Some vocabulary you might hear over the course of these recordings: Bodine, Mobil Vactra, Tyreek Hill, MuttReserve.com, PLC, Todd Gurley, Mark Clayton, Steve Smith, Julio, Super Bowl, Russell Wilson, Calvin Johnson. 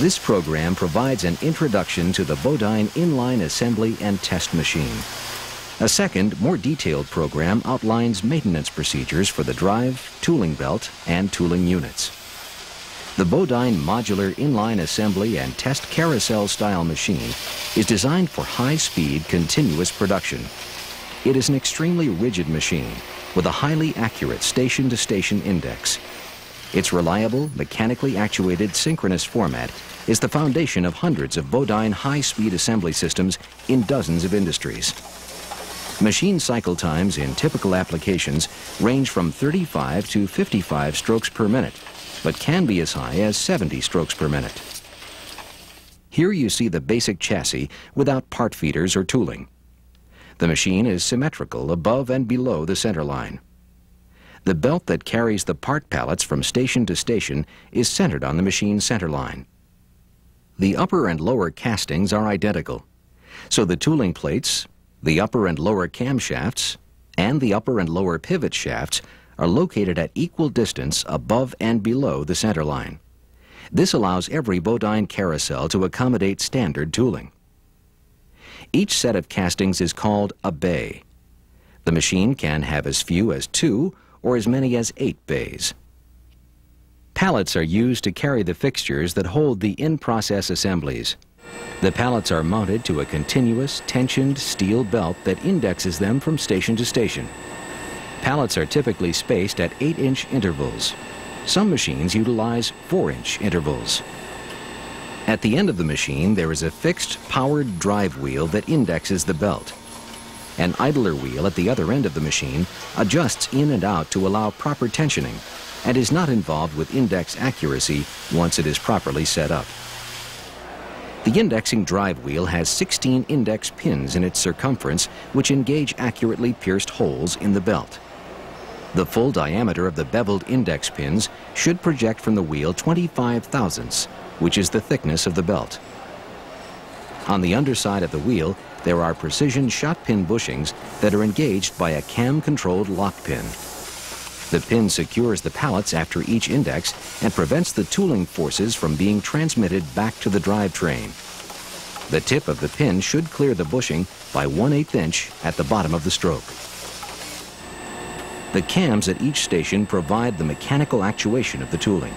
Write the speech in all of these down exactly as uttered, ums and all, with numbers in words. This program provides an introduction to the Bodine inline assembly and test machine. A second, more detailed program outlines maintenance procedures for the drive, tooling belt, and tooling units. The Bodine modular inline assembly and test carousel-style machine is designed for high-speed, continuous production. It is an extremely rigid machine with a highly accurate station-to-station index. Its reliable, mechanically actuated synchronous format is the foundation of hundreds of Bodine high-speed assembly systems in dozens of industries. Machine cycle times in typical applications range from thirty-five to fifty-five strokes per minute, but can be as high as seventy strokes per minute. Here you see the basic chassis without part feeders or tooling. The machine is symmetrical above and below the center line. The belt that carries the part pallets from station to station is centered on the machine's center line. The upper and lower castings are identical, so the tooling plates, the upper and lower camshafts, and the upper and lower pivot shafts are located at equal distance above and below the center line. This allows every Bodine carousel to accommodate standard tooling. Each set of castings is called a bay. The machine can have as few as two or as many as eight bays. Pallets are used to carry the fixtures that hold the in-process assemblies. The pallets are mounted to a continuous, tensioned steel belt that indexes them from station to station. Pallets are typically spaced at eight inch intervals. Some machines utilize four inch intervals. At the end of the machine, there is a fixed, powered drive wheel that indexes the belt. An idler wheel at the other end of the machine adjusts in and out to allow proper tensioning and is not involved with index accuracy once it is properly set up. The indexing drive wheel has sixteen index pins in its circumference, which engage accurately pierced holes in the belt. The full diameter of the beveled index pins should project from the wheel twenty-five thousandths, which is the thickness of the belt. On the underside of the wheel, there are precision shot pin bushings that are engaged by a cam-controlled lock pin. The pin secures the pallets after each index and prevents the tooling forces from being transmitted back to the drivetrain. The tip of the pin should clear the bushing by one eighth inch at the bottom of the stroke. The cams at each station provide the mechanical actuation of the tooling.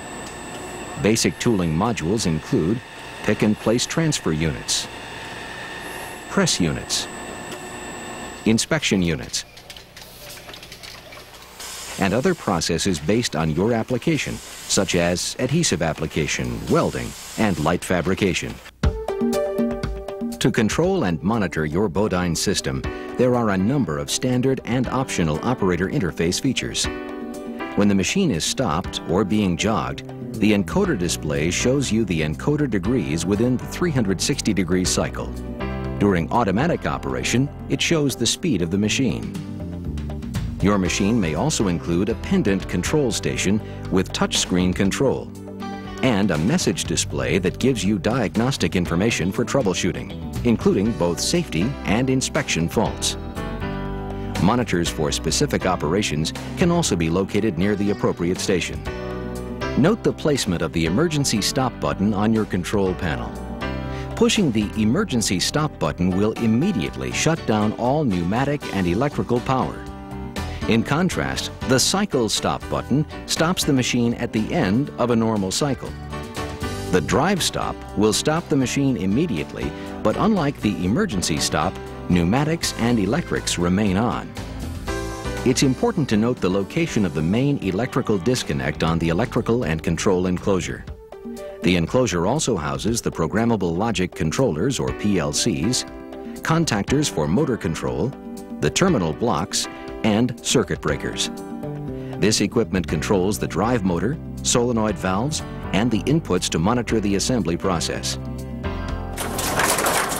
Basic tooling modules include pick and place transfer units, press units, inspection units, and other processes based on your application, such as adhesive application, welding, and light fabrication. To control and monitor your Bodine system, there are a number of standard and optional operator interface features. When the machine is stopped or being jogged, the encoder display shows you the encoder degrees within the three hundred sixty degree cycle. During automatic operation, it shows the speed of the machine. Your machine may also include a pendant control station with touchscreen control and a message display that gives you diagnostic information for troubleshooting, including both safety and inspection faults. Monitors for specific operations can also be located near the appropriate station. Note the placement of the emergency stop button on your control panel. Pushing the emergency stop button will immediately shut down all pneumatic and electrical power. In contrast, the cycle stop button stops the machine at the end of a normal cycle. The drive stop will stop the machine immediately, but unlike the emergency stop, pneumatics and electrics remain on. It's important to note the location of the main electrical disconnect on the electrical and control enclosure. The enclosure also houses the programmable logic controllers, or P L Cs, contactors for motor control, the terminal blocks, and circuit breakers. This equipment controls the drive motor, solenoid valves, and the inputs to monitor the assembly process.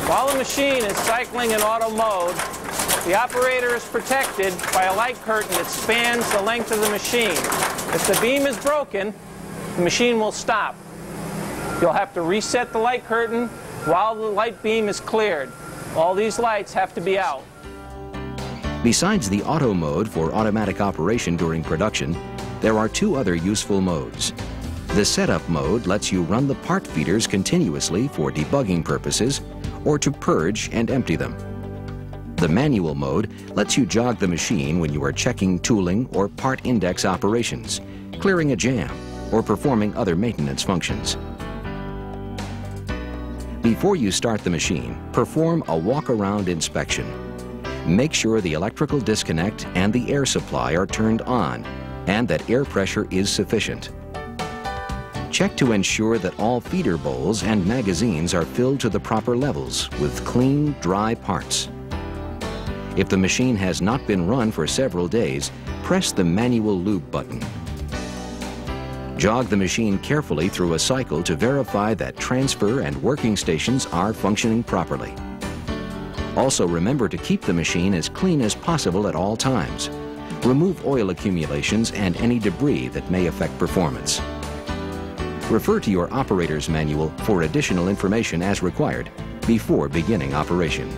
While the machine is cycling in auto mode, the operator is protected by a light curtain that spans the length of the machine. If the beam is broken, the machine will stop. You'll have to reset the light curtain while the light beam is cleared. All these lights have to be out. Besides the auto mode for automatic operation during production, there are two other useful modes. The setup mode lets you run the part feeders continuously for debugging purposes or to purge and empty them. The manual mode lets you jog the machine when you are checking tooling or part index operations, clearing a jam, or performing other maintenance functions. Before you start the machine, perform a walk-around inspection. Make sure the electrical disconnect and the air supply are turned on and that air pressure is sufficient. Check to ensure that all feeder bowls and magazines are filled to the proper levels with clean, dry parts. If the machine has not been run for several days, press the manual lube button. Jog the machine carefully through a cycle to verify that transfer and working stations are functioning properly. Also, remember to keep the machine as clean as possible at all times. Remove oil accumulations and any debris that may affect performance. Refer to your operator's manual for additional information as required before beginning operation.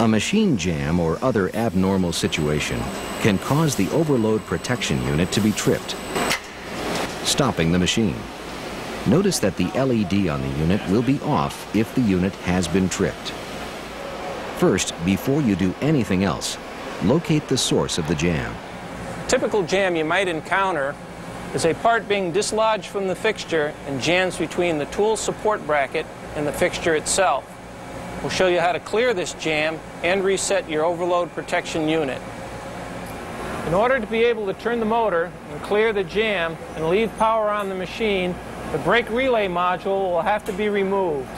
A machine jam or other abnormal situation can cause the overload protection unit to be tripped, stopping the machine. Notice that the L E D on the unit will be off if the unit has been tripped. First, before you do anything else, locate the source of the jam. Typical jam you might encounter is a part being dislodged from the fixture and jams between the tool support bracket and the fixture itself. We'll show you how to clear this jam and reset your overload protection unit. In order to be able to turn the motor and clear the jam and leave power on the machine, the brake relay module will have to be removed.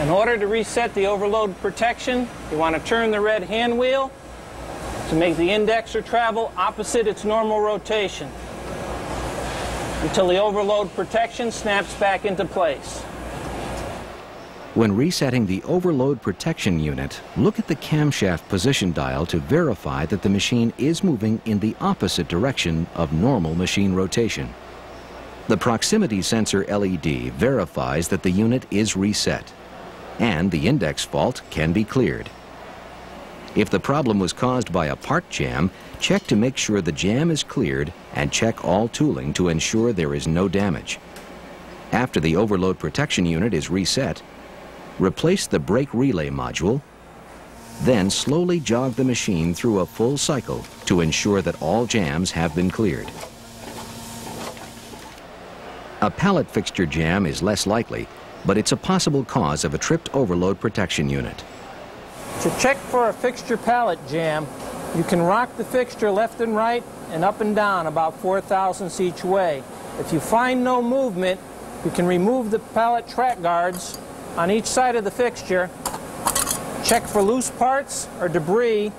In order to reset the overload protection, you want to turn the red hand wheel to make the indexer travel opposite its normal rotation until the overload protection snaps back into place. When resetting the overload protection unit, look at the camshaft position dial to verify that the machine is moving in the opposite direction of normal machine rotation. The proximity sensor L E D verifies that the unit is reset, and the index fault can be cleared. If the problem was caused by a part jam, check to make sure the jam is cleared and check all tooling to ensure there is no damage. After the overload protection unit is reset, replace the brake relay module, then slowly jog the machine through a full cycle to ensure that all jams have been cleared. A pallet fixture jam is less likely, but it's a possible cause of a tripped overload protection unit. To check for a fixture pallet jam, you can rock the fixture left and right and up and down about four thousandths each way. If you find no movement, you can remove the pallet track guards on each side of the fixture, check for loose parts or debris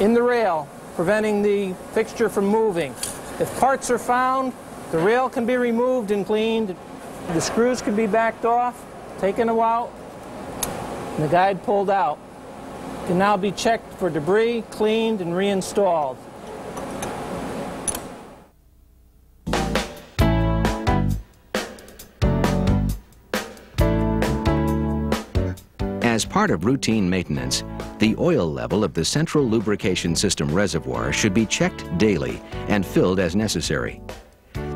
in the rail, preventing the fixture from moving. If parts are found, the rail can be removed and cleaned, the screws can be backed off, taken a while, and the guide pulled out. It can now be checked for debris, cleaned, and reinstalled. As part of routine maintenance, the oil level of the central lubrication system reservoir should be checked daily and filled as necessary.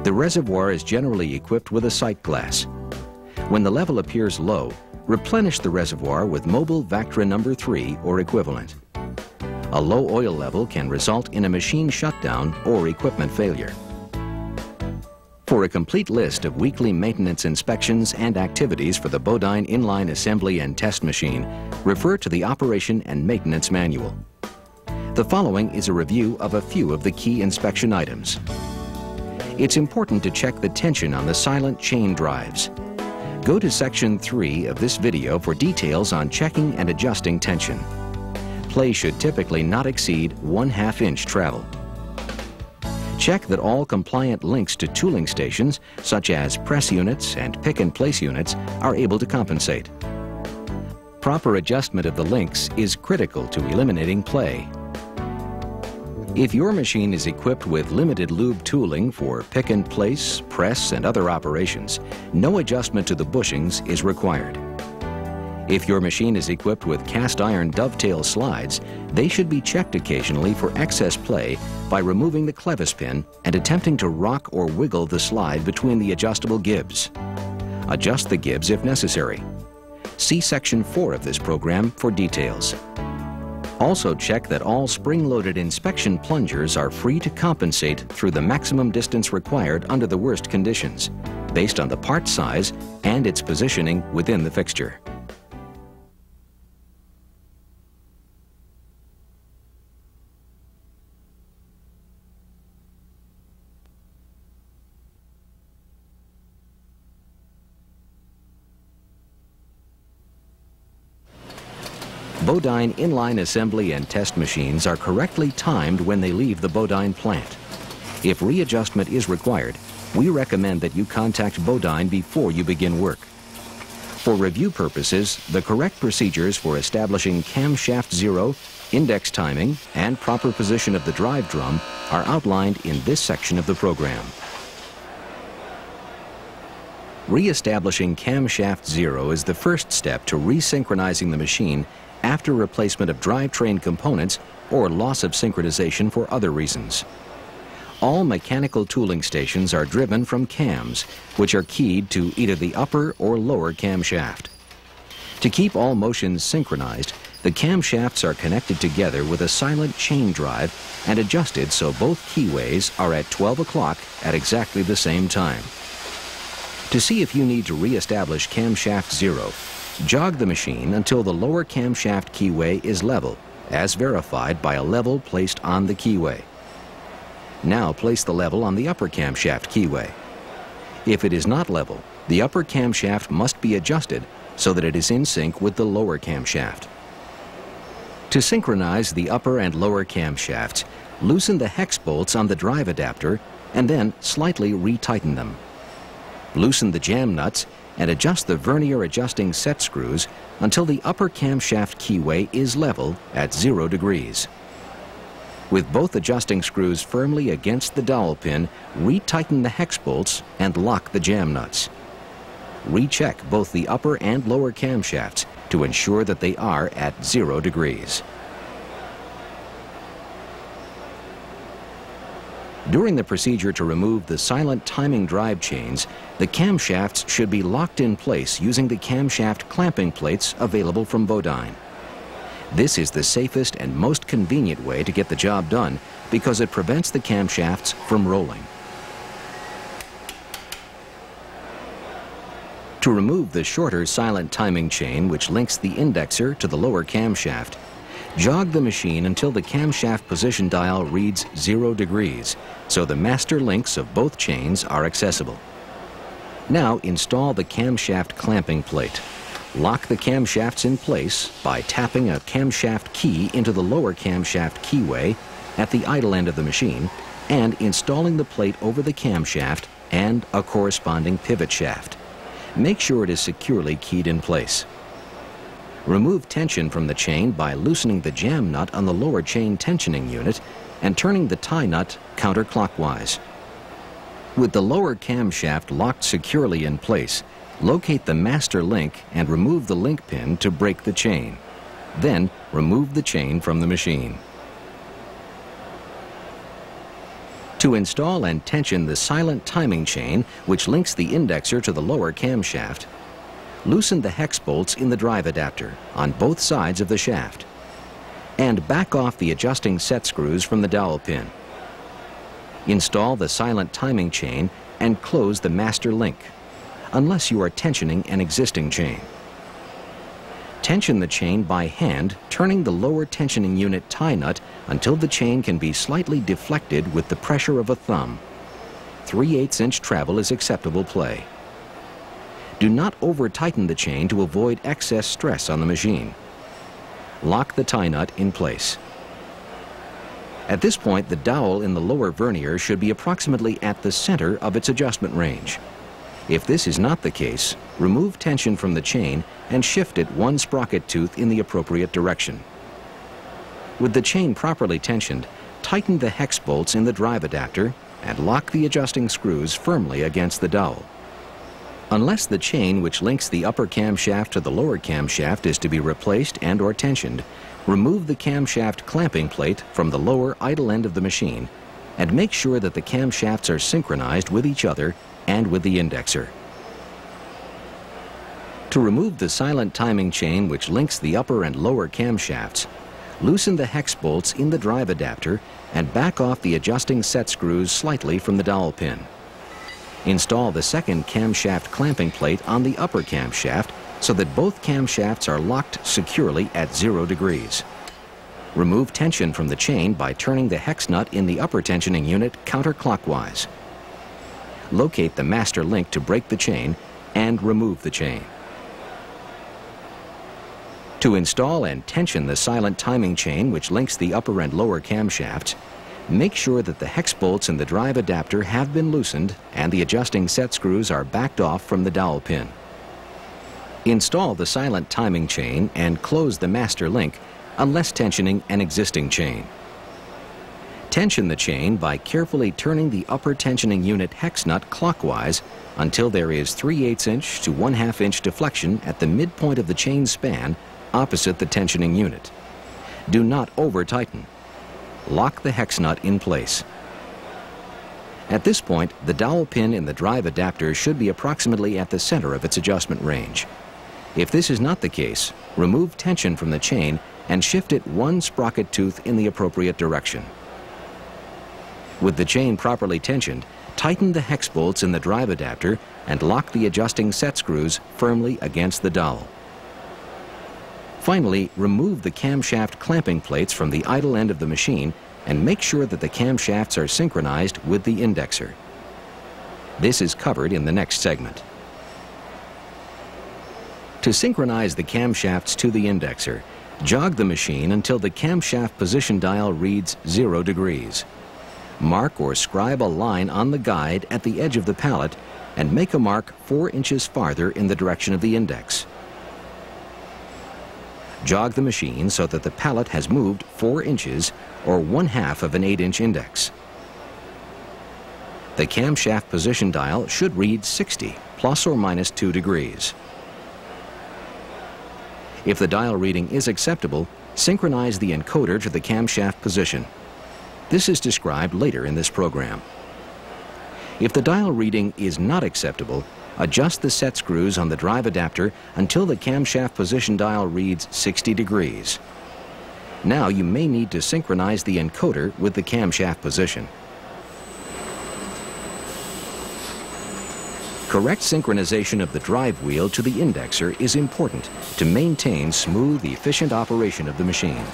The reservoir is generally equipped with a sight glass. When the level appears low, Replenish the reservoir with Mobil Vactra number three or equivalent. A low oil level can result in a machine shutdown or equipment failure. For a complete list of weekly maintenance inspections and activities for the Bodine inline assembly and test machine, refer to the Operation and Maintenance Manual. The following is a review of a few of the key inspection items. It's important to check the tension on the silent chain drives. Go to section three of this video for details on checking and adjusting tension. Play should typically not exceed one-half inch travel. Check that all compliant links to tooling stations, such as press units and pick-and-place units, are able to compensate. Proper adjustment of the links is critical to eliminating play. If your machine is equipped with limited lube tooling for pick-and-place, press, and other operations, no adjustment to the bushings is required. If your machine is equipped with cast iron dovetail slides, they should be checked occasionally for excess play by removing the clevis pin and attempting to rock or wiggle the slide between the adjustable gibs. Adjust the gibs if necessary. See section four of this program for details. Also check that all spring-loaded inspection plungers are free to compensate through the maximum distance required under the worst conditions, based on the part size and its positioning within the fixture. Bodine inline assembly and test machines are correctly timed when they leave the Bodine plant. If readjustment is required, we recommend that you contact Bodine before you begin work. For review purposes, the correct procedures for establishing camshaft zero, index timing, and proper position of the drive drum are outlined in this section of the program. Re-establishing camshaft zero is the first step to resynchronizing the machine after replacement of drivetrain components or loss of synchronization for other reasons. All mechanical tooling stations are driven from cams, which are keyed to either the upper or lower camshaft. To keep all motions synchronized, the camshafts are connected together with a silent chain drive and adjusted so both keyways are at twelve o'clock at exactly the same time. To see if you need to re-establish camshaft zero, jog the machine until the lower camshaft keyway is level, as verified by a level placed on the keyway. Now place the level on the upper camshaft keyway. If it is not level, the upper camshaft must be adjusted so that it is in sync with the lower camshaft. To synchronize the upper and lower camshafts, loosen the hex bolts on the drive adapter and then slightly retighten them. Loosen the jam nuts and adjust the vernier adjusting set screws until the upper camshaft keyway is level at zero degrees. With both adjusting screws firmly against the dowel pin, retighten the hex bolts and lock the jam nuts. Recheck both the upper and lower camshafts to ensure that they are at zero degrees. During the procedure to remove the silent timing drive chains, the camshafts should be locked in place using the camshaft clamping plates available from Bodine. This is the safest and most convenient way to get the job done because it prevents the camshafts from rolling. To remove the shorter silent timing chain which links the indexer to the lower camshaft, jog the machine until the camshaft position dial reads zero degrees, so the master links of both chains are accessible. Now install the camshaft clamping plate. Lock the camshafts in place by tapping a camshaft key into the lower camshaft keyway at the idle end of the machine and installing the plate over the camshaft and a corresponding pivot shaft. Make sure it is securely keyed in place. Remove tension from the chain by loosening the jam nut on the lower chain tensioning unit and turning the tie nut counterclockwise. With the lower camshaft locked securely in place, locate the master link and remove the link pin to break the chain. Then remove the chain from the machine. To install and tension the silent timing chain, which links the indexer to the lower camshaft, loosened the hex bolts in the drive adapter on both sides of the shaft and back off the adjusting set screws from the dowel pin. Install the silent timing chain and close the master link, unless you are tensioning an existing chain. Tension the chain by hand, turning the lower tensioning unit tie nut until the chain can be slightly deflected with the pressure of a thumb. three eighths inch travel is acceptable play. Do not over-tighten the chain to avoid excess stress on the machine. Lock the tie nut in place. At this point, the dowel in the lower vernier should be approximately at the center of its adjustment range. If this is not the case, remove tension from the chain and shift it one sprocket tooth in the appropriate direction. With the chain properly tensioned, tighten the hex bolts in the drive adapter and lock the adjusting screws firmly against the dowel. Unless the chain which links the upper camshaft to the lower camshaft is to be replaced and or tensioned, remove the camshaft clamping plate from the lower idle end of the machine and make sure that the camshafts are synchronized with each other and with the indexer. To remove the silent timing chain which links the upper and lower camshafts, loosen the hex bolts in the drive adapter and back off the adjusting set screws slightly from the dowel pin. Install the second camshaft clamping plate on the upper camshaft so that both camshafts are locked securely at zero degrees. Remove tension from the chain by turning the hex nut in the upper tensioning unit counterclockwise. Locate the master link to break the chain and remove the chain. To install and tension the silent timing chain which links the upper and lower camshafts, make sure that the hex bolts in the drive adapter have been loosened and the adjusting set screws are backed off from the dowel pin. Install the silent timing chain and close the master link unless tensioning an existing chain. Tension the chain by carefully turning the upper tensioning unit hex nut clockwise until there is three eighths inch to one half inch deflection at the midpoint of the chain span opposite the tensioning unit. Do not over-tighten. Lock the hex nut in place. At this point, the dowel pin in the drive adapter should be approximately at the center of its adjustment range. If this is not the case, remove tension from the chain and shift it one sprocket tooth in the appropriate direction. With the chain properly tensioned, tighten the hex bolts in the drive adapter and lock the adjusting set screws firmly against the dowel. Finally, remove the camshaft clamping plates from the idle end of the machine and make sure that the camshafts are synchronized with the indexer. This is covered in the next segment. To synchronize the camshafts to the indexer, jog the machine until the camshaft position dial reads zero degrees. Mark or scribe a line on the guide at the edge of the pallet and make a mark four inches farther in the direction of the index. Jog the machine so that the pallet has moved four inches or one half of an eight inch index. The camshaft position dial should read sixty plus or minus two degrees. If the dial reading is acceptable, synchronize the encoder to the camshaft position. This is described later in this program. If the dial reading is not acceptable, adjust the set screws on the drive adapter until the camshaft position dial reads sixty degrees. Now you may need to synchronize the encoder with the camshaft position. Correct synchronization of the drive wheel to the indexer is important to maintain smooth, efficient operation of the machine.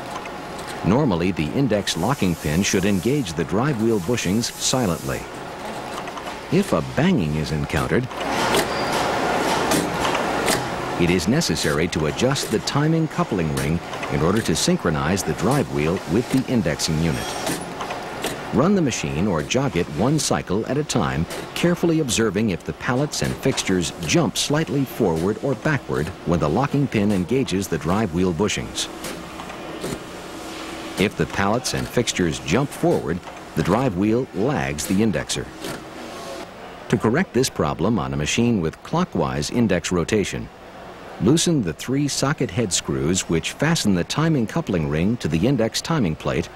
Normally, the index locking pin should engage the drive wheel bushings silently. If a banging is encountered, it is necessary to adjust the timing coupling ring in order to synchronize the drive wheel with the indexing unit. Run the machine or jog it one cycle at a time, carefully observing if the pallets and fixtures jump slightly forward or backward when the locking pin engages the drive wheel bushings. If the pallets and fixtures jump forward, the drive wheel lags the indexer. To correct this problem on a machine with clockwise index rotation, loosen the three socket head screws which fasten the timing coupling ring to the index timing plate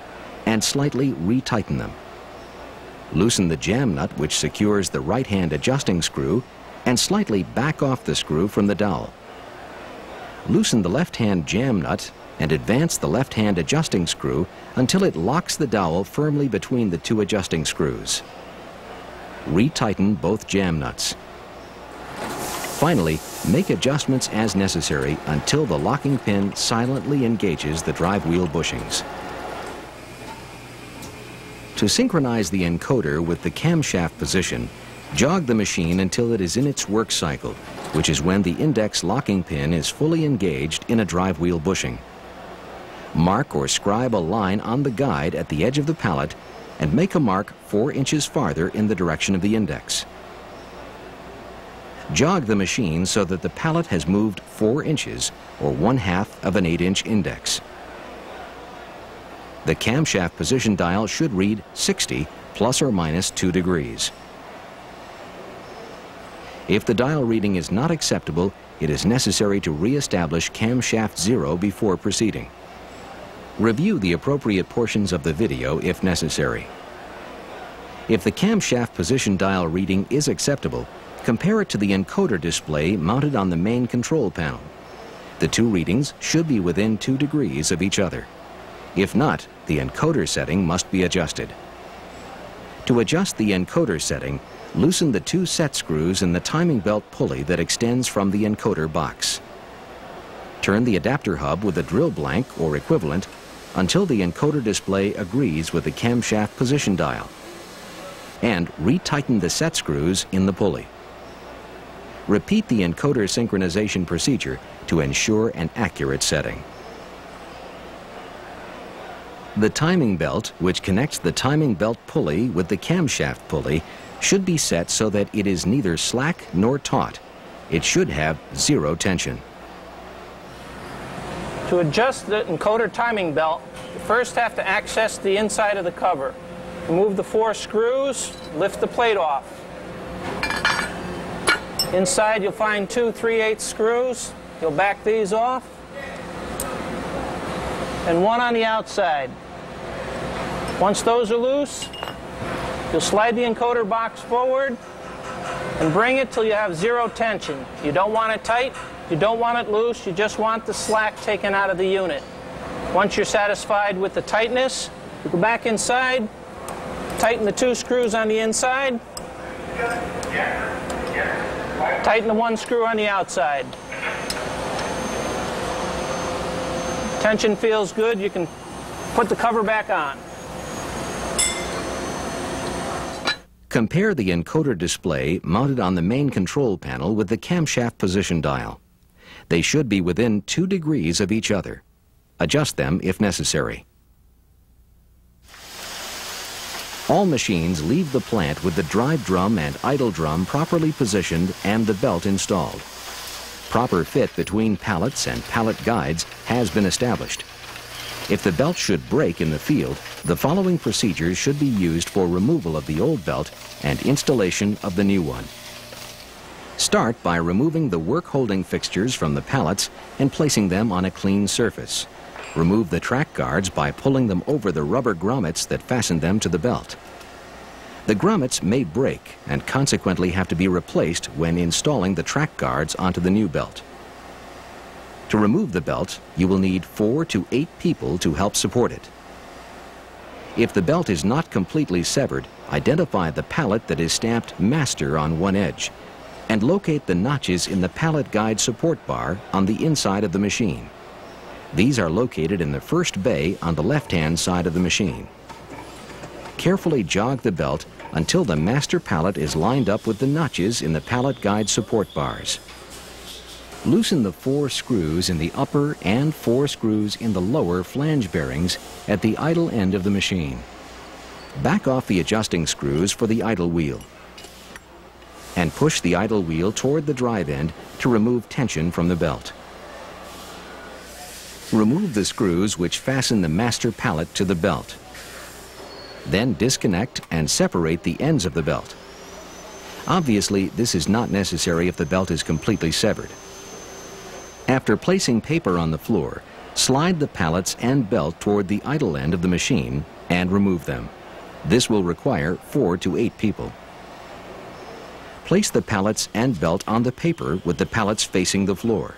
and slightly retighten them. Loosen the jam nut which secures the right hand adjusting screw and slightly back off the screw from the dowel. loosen the left-hand jam nut, and advance the left-hand adjusting screw until it locks the dowel firmly between the two adjusting screws. Retighten both jam nuts. Finally, make adjustments as necessary until the locking pin silently engages the drive wheel bushings. To synchronize the encoder with the camshaft position, jog the machine until it is in its work cycle, which is when the index locking pin is fully engaged in a drive wheel bushing. Mark or scribe a line on the guide at the edge of the pallet and make a mark four inches farther in the direction of the index. Jog the machine so that the pallet has moved four inches or one half of an eight-inch index. The camshaft position dial should read sixty plus or minus two degrees. If the dial reading is not acceptable, it is necessary to re-establish camshaft zero before proceeding. Review the appropriate portions of the video if necessary. If the camshaft position dial reading is acceptable, compare it to the encoder display mounted on the main control panel. The two readings should be within two degrees of each other. If not, the encoder setting must be adjusted. To adjust the encoder setting, loosen the two set screws in the timing belt pulley that extends from the encoder box. Turn the adapter hub with a drill blank or equivalent until the encoder display agrees with the camshaft position dial, and retighten the set screws in the pulley. Repeat the encoder synchronization procedure to ensure an accurate setting. The timing belt, which connects the timing belt pulley with the camshaft pulley, should be set so that it is neither slack nor taut. It should have zero tension. To adjust the encoder timing belt, you first have to access the inside of the cover. Remove the four screws, lift the plate off. Inside you'll find two three-eighths screws. You'll back these off, and one on the outside. Once those are loose, you'll slide the encoder box forward and bring it till you have zero tension. You don't want it tight, you don't want it loose, you just want the slack taken out of the unit. Once you're satisfied with the tightness, you go back inside, tighten the two screws on the inside, tighten the one screw on the outside. Tension feels good, you can put the cover back on. Compare the encoder display mounted on the main control panel with the camshaft position dial. They should be within two degrees of each other. Adjust them if necessary. All machines leave the plant with the drive drum and idle drum properly positioned and the belt installed. Proper fit between pallets and pallet guides has been established. If the belt should break in the field, the following procedures should be used for removal of the old belt and installation of the new one. Start by removing the work holding fixtures from the pallets and placing them on a clean surface. Remove the track guards by pulling them over the rubber grommets that fasten them to the belt. The grommets may break and consequently have to be replaced when installing the track guards onto the new belt. To remove the belt, you will need four to eight people to help support it. If the belt is not completely severed, identify the pallet that is stamped Master on one edge and locate the notches in the pallet guide support bar on the inside of the machine. These are located in the first bay on the left-hand side of the machine. Carefully jog the belt until the master pallet is lined up with the notches in the pallet guide support bars. Loosen the four screws in the upper and four screws in the lower flange bearings at the idle end of the machine. Back off the adjusting screws for the idle wheel. And push the idle wheel toward the drive end to remove tension from the belt. Remove the screws which fasten the master pallet to the belt. Then disconnect and separate the ends of the belt. Obviously, this is not necessary if the belt is completely severed. After placing paper on the floor, slide the pallets and belt toward the idle end of the machine and remove them. This will require four to eight people. Place the pallets and belt on the paper with the pallets facing the floor.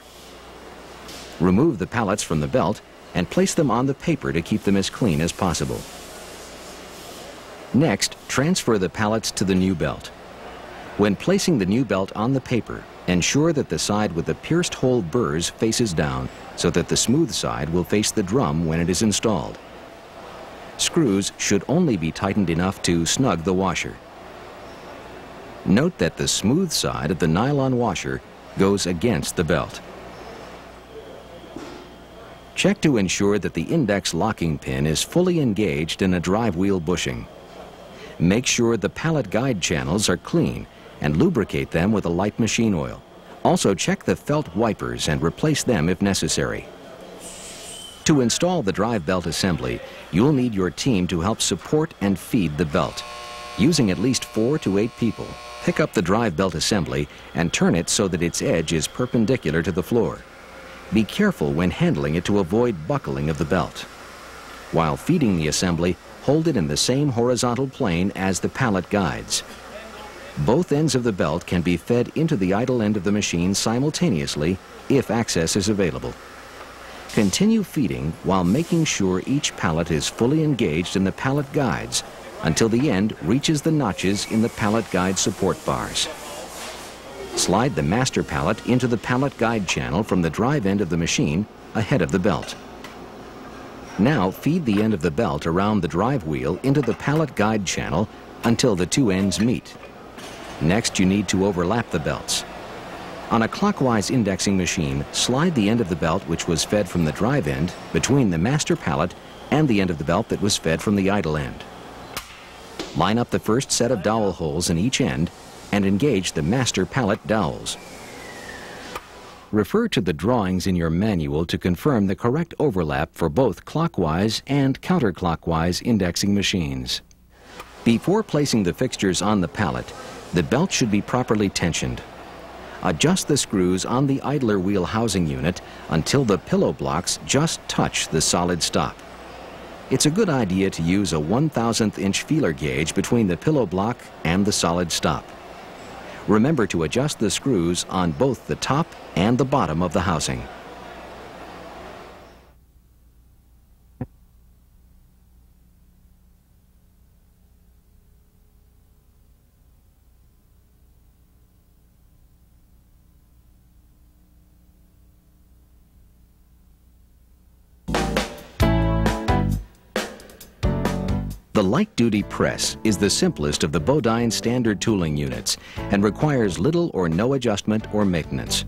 Remove the pallets from the belt and place them on the paper to keep them as clean as possible. Next, transfer the pallets to the new belt. When placing the new belt on the paper, ensure that the side with the pierced hole burrs faces down so that the smooth side will face the drum when it is installed. Screws should only be tightened enough to snug the washer. Note that the smooth side of the nylon washer goes against the belt. Check to ensure that the index locking pin is fully engaged in a drive wheel bushing. Make sure the pallet guide channels are clean and lubricate them with a light machine oil. Also check the felt wipers and replace them if necessary. To install the drive belt assembly, you'll need your team to help support and feed the belt. Using at least four to eight people, pick up the drive belt assembly and turn it so that its edge is perpendicular to the floor. Be careful when handling it to avoid buckling of the belt. While feeding the assembly, hold it in the same horizontal plane as the pallet guides. Both ends of the belt can be fed into the idle end of the machine simultaneously if access is available. Continue feeding while making sure each pallet is fully engaged in the pallet guides until the end reaches the notches in the pallet guide support bars. Slide the master pallet into the pallet guide channel from the drive end of the machine ahead of the belt. Now feed the end of the belt around the drive wheel into the pallet guide channel until the two ends meet. Next, you need to overlap the belts. On a clockwise indexing machine, slide the end of the belt which was fed from the drive end between the master pallet and the end of the belt that was fed from the idle end. Line up the first set of dowel holes in each end and engage the master pallet dowels. Refer to the drawings in your manual to confirm the correct overlap for both clockwise and counterclockwise indexing machines. Before placing the fixtures on the pallet, the belt should be properly tensioned. Adjust the screws on the idler wheel housing unit until the pillow blocks just touch the solid stop. It's a good idea to use a one thousandth inch feeler gauge between the pillow block and the solid stop. Remember to adjust the screws on both the top and the bottom of the housing. The light-duty press is the simplest of the Bodine standard tooling units and requires little or no adjustment or maintenance.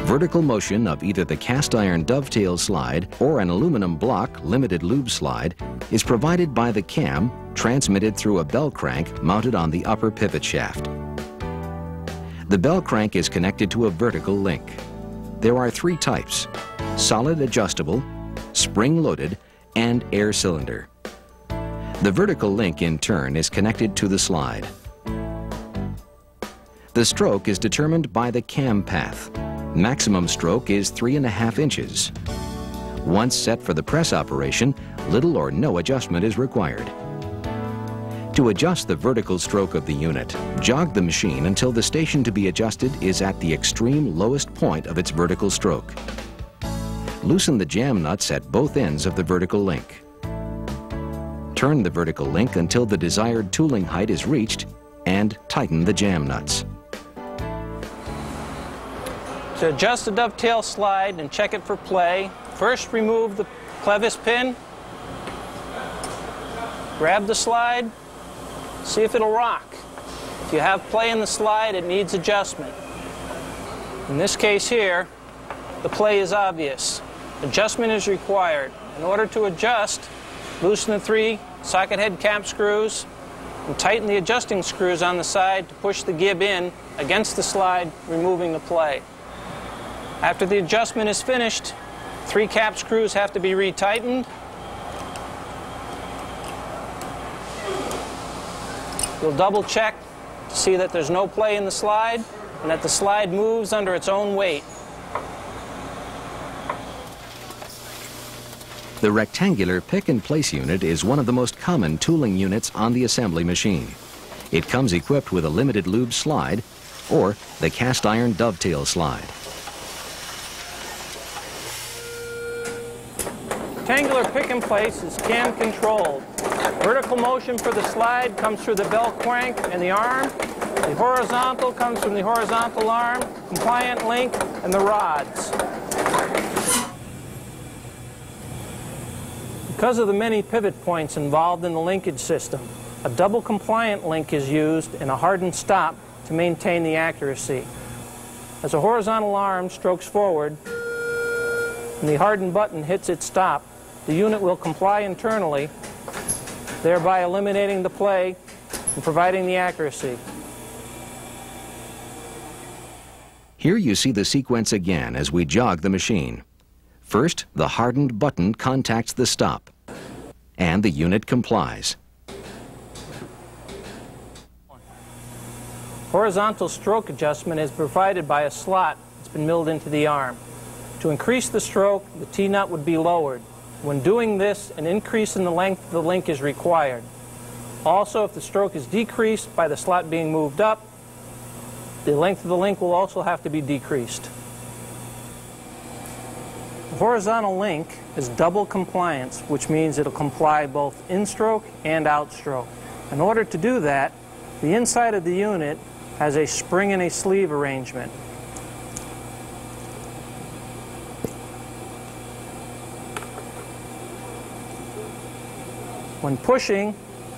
Vertical motion of either the cast iron dovetail slide or an aluminum block limited lube slide is provided by the cam transmitted through a bell crank mounted on the upper pivot shaft. The bell crank is connected to a vertical link. There are three types: solid adjustable, spring-loaded, and air cylinder. The vertical link, in turn, is connected to the slide. The stroke is determined by the cam path. Maximum stroke is three and a half inches. Once set for the press operation, little or no adjustment is required. To adjust the vertical stroke of the unit, jog the machine until the station to be adjusted is at the extreme lowest point of its vertical stroke. Loosen the jam nuts at both ends of the vertical link. Turn the vertical link until the desired tooling height is reached and tighten the jam nuts. To adjust the dovetail slide and check it for play, first remove the clevis pin, grab the slide, see if it'll rock. If you have play in the slide, it needs adjustment. In this case here, the play is obvious. Adjustment is required. In order to adjust, loosen the three socket head cap screws and tighten the adjusting screws on the side to push the gib in against the slide, removing the play. After the adjustment is finished, three cap screws have to be retightened. You'll double check to see that there's no play in the slide and that the slide moves under its own weight. The rectangular pick-and-place unit is one of the most common tooling units on the assembly machine. It comes equipped with a limited lube slide or the cast iron dovetail slide. Rectangular pick and place is cam controlled. Vertical motion for the slide comes through the belt crank and the arm. The horizontal comes from the horizontal arm, compliant link, and the rods. Because of the many pivot points involved in the linkage system, a double compliant link is used and a hardened stop to maintain the accuracy. As a horizontal arm strokes forward and the hardened button hits its stop, the unit will comply internally, thereby eliminating the play and providing the accuracy. Here you see the sequence again as we jog the machine. First, the hardened button contacts the stop, and the unit complies. Horizontal stroke adjustment is provided by a slot that's been milled into the arm. To increase the stroke, the T-nut would be lowered. When doing this, an increase in the length of the link is required. Also, if the stroke is decreased by the slot being moved up, the length of the link will also have to be decreased. The horizontal link is double compliance, which means it'll comply both in-stroke and out-stroke. In order to do that, the inside of the unit has a spring and a sleeve arrangement. When pushing,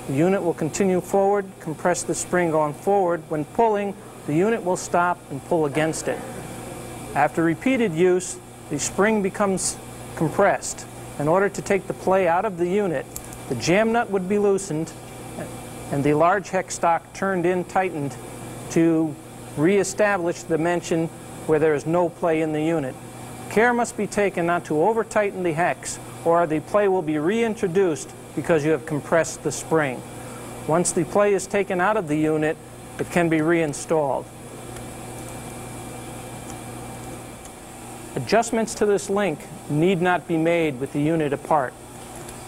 the unit will continue forward, compress the spring going forward. When pulling, the unit will stop and pull against it. After repeated use, the spring becomes compressed. In order to take the play out of the unit, the jam nut would be loosened and the large hex stock turned in, tightened, to reestablish the dimension where there is no play in the unit. Care must be taken not to over-tighten the hex, or the play will be reintroduced because you have compressed the spring. Once the play is taken out of the unit, it can be reinstalled. Adjustments to this link need not be made with the unit apart.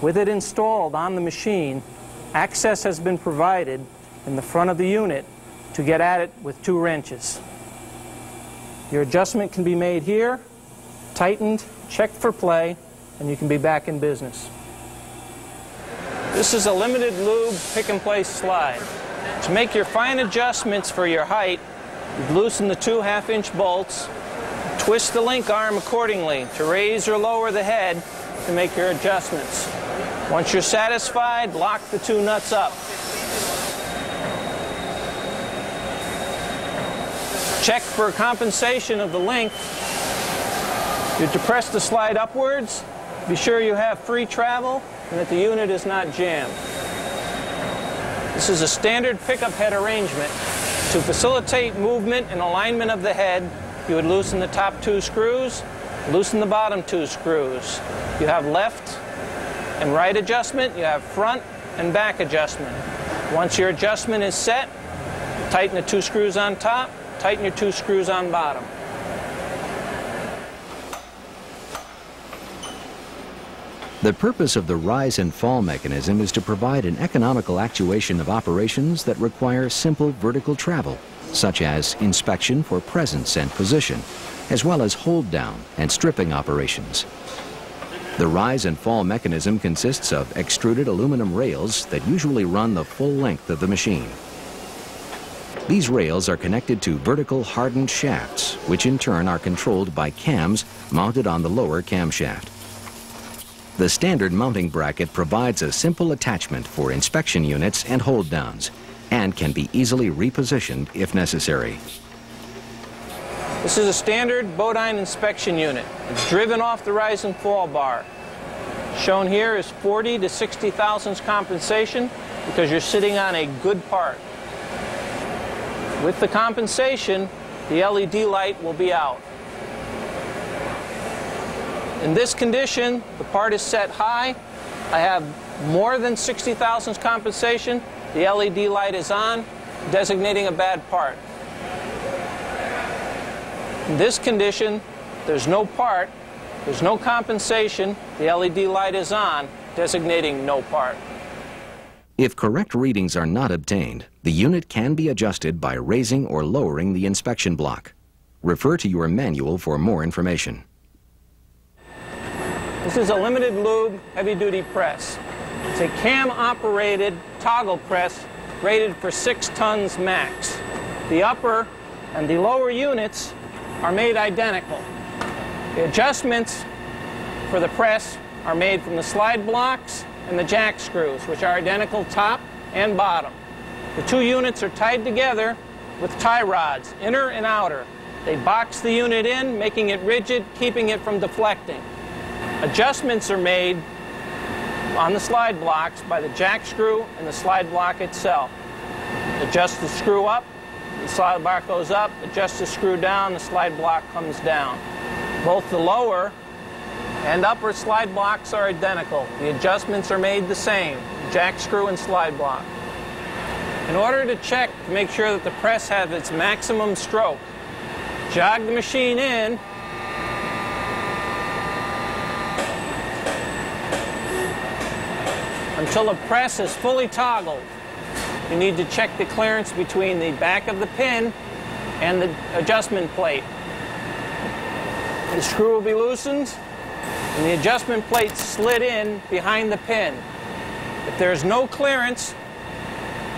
With it installed on the machine, access has been provided in the front of the unit to get at it with two wrenches. Your adjustment can be made here, tightened, checked for play, and you can be back in business. This is a limited lube pick-and-place slide. To make your fine adjustments for your height, you loosen the two half-inch bolts, twist the link arm accordingly to raise or lower the head to make your adjustments. Once you're satisfied, lock the two nuts up. Check for compensation of the link. You depress the slide upwards. Be sure you have free travel and that the unit is not jammed. This is a standard pickup head arrangement. To facilitate movement and alignment of the head, you would loosen the top two screws, loosen the bottom two screws. You have left and right adjustment, you have front and back adjustment. Once your adjustment is set, tighten the two screws on top, tighten your two screws on bottom. The purpose of the rise and fall mechanism is to provide an economical actuation of operations that require simple vertical travel, such as inspection for presence and position, as well as hold down and stripping operations. The rise and fall mechanism consists of extruded aluminum rails that usually run the full length of the machine. These rails are connected to vertical hardened shafts, which in turn are controlled by cams mounted on the lower camshaft. The standard mounting bracket provides a simple attachment for inspection units and hold downs, and can be easily repositioned if necessary. This is a standard Bodine inspection unit. It's driven off the rise and fall bar. Shown here is forty to sixty thousandths compensation because you're sitting on a good part. With the compensation, the L E D light will be out. In this condition, the part is set high. I have more than sixty thousandths compensation. The L E D light is on, designating a bad part. In this condition, there's no part, there's no compensation, the L E D light is on, designating no part. If correct readings are not obtained, the unit can be adjusted by raising or lowering the inspection block. Refer to your manual for more information. This is a limited lube heavy-duty press. It's a cam-operated toggle press rated for six tons max. The upper and the lower units are made identical. The adjustments for the press are made from the slide blocks and the jack screws, which are identical top and bottom. The two units are tied together with tie rods, inner and outer. They box the unit in, making it rigid, keeping it from deflecting. Adjustments are made on the slide blocks by the jack screw and the slide block itself. Adjust the screw up, the slide block goes up. Adjust the screw down, the slide block comes down. Both the lower and upper slide blocks are identical. The adjustments are made the same, jack screw and slide block. In order to check to make sure that the press has its maximum stroke, jog the machine in, until the press is fully toggled. You need to check the clearance between the back of the pin and the adjustment plate. The screw will be loosened and the adjustment plate slid in behind the pin. If there is no clearance,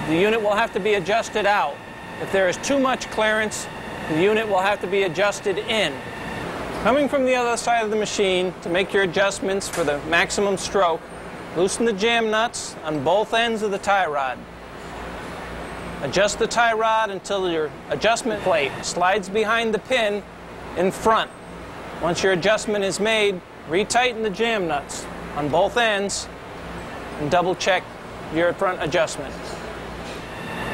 the unit will have to be adjusted out. If there is too much clearance, the unit will have to be adjusted in. Coming from the other side of the machine to make your adjustments for the maximum stroke, loosen the jam nuts on both ends of the tie rod. Adjust the tie rod until your adjustment plate slides behind the pin in front. Once your adjustment is made, retighten the jam nuts on both ends and double check your front adjustment.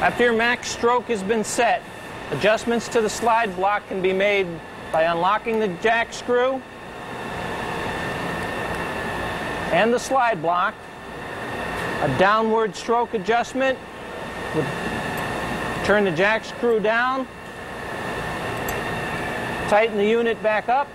After your max stroke has been set, adjustments to the slide block can be made by unlocking the jack screw and the slide block, a downward stroke adjustment. Turn the jack screw down, tighten the unit back up,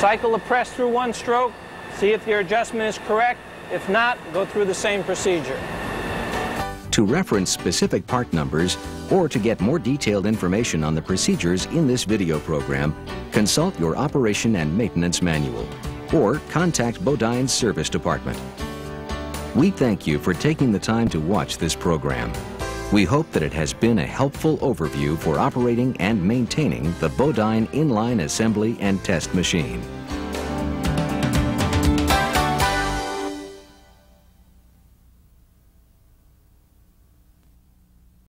cycle the press through one stroke, see if your adjustment is correct. If not, go through the same procedure. To reference specific part numbers or to get more detailed information on the procedures in this video program, consult your operation and maintenance manual or contact Bodine's service department. We thank you for taking the time to watch this program. We hope that it has been a helpful overview for operating and maintaining the Bodine inline assembly and test machine.